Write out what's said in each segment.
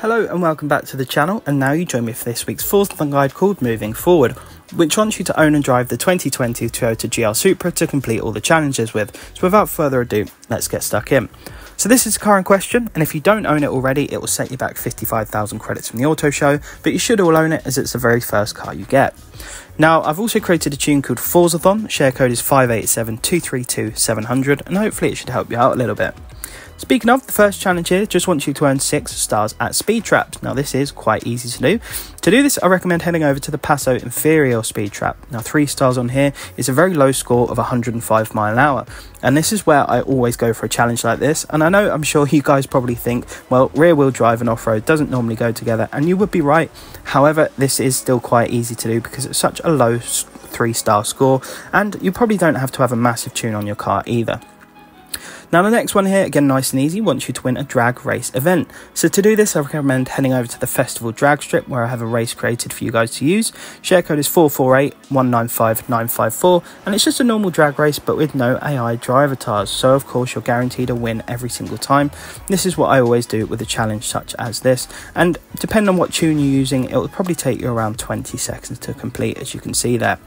Hello and welcome back to the channel, and now you join me for this week's Forzathon guide called Moving Forward, which wants you to own and drive the 2020 Toyota GR Supra to complete all the challenges with. So without further ado, let's get stuck in. So this is the car in question, and if you don't own it already, it will set you back 55,000 credits from the auto show, but you should all own it as it's the very first car you get. Now, I've also created a tune called Forzathon, share code is 587232700, and hopefully it should help you out a little bit. Speaking of, the first challenge here just wants you to earn 6 stars at speed traps. Now this is quite easy to do. To do this, I recommend heading over to the Paso Inferior Speed Trap. Now 3 stars on here is a very low score of 105 mile an hour. And this is where I always go for a challenge like this. And I know I'm sure you guys probably think, well, rear wheel drive and off-road doesn't normally go together. And you would be right. However, this is still quite easy to do because it's such a low 3-star score. And you probably don't have to have a massive tune on your car either. Now the next one here, again nice and easy, wants you to win a drag race event. So to do this, I recommend heading over to the Festival Drag Strip, where I have a race created for you guys to use. Share code is 448195954, and it's just a normal drag race but with no AI driver tires. So of course you're guaranteed a win every single time. This is what I always do with a challenge such as this, and depending on what tune you're using, it will probably take you around 20 seconds to complete, as you can see there.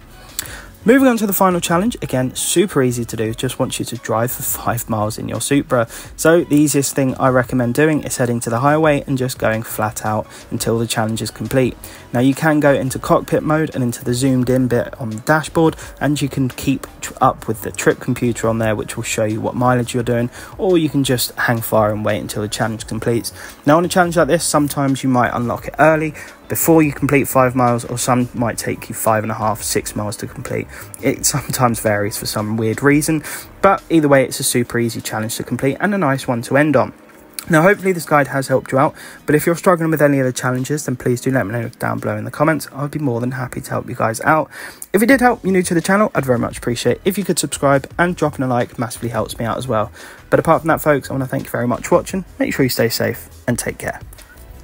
Moving on to the final challenge, again, super easy to do, just wants you to drive for 5 miles in your Supra. So the easiest thing I recommend doing is heading to the highway and just going flat out until the challenge is complete. Now you can go into cockpit mode and into the zoomed in bit on the dashboard, and you can keep up with the trip computer on there, which will show you what mileage you're doing, or you can just hang fire and wait until the challenge completes. Now on a challenge like this, sometimes you might unlock it early, before you complete 5 miles, or some might take you 5.5, 6 miles to complete. It sometimes varies for some weird reason, but either way, it's a super easy challenge to complete and a nice one to end on. Now hopefully this guide has helped you out, but if you're struggling with any of the challenges, then please do let me know down below in the comments. I'd be more than happy to help you guys out. If it did help, you're new to the channel, I'd very much appreciate it if you could subscribe, and dropping a like massively helps me out as well. But apart from that folks, I want to thank you very much for watching, make sure you stay safe and take care.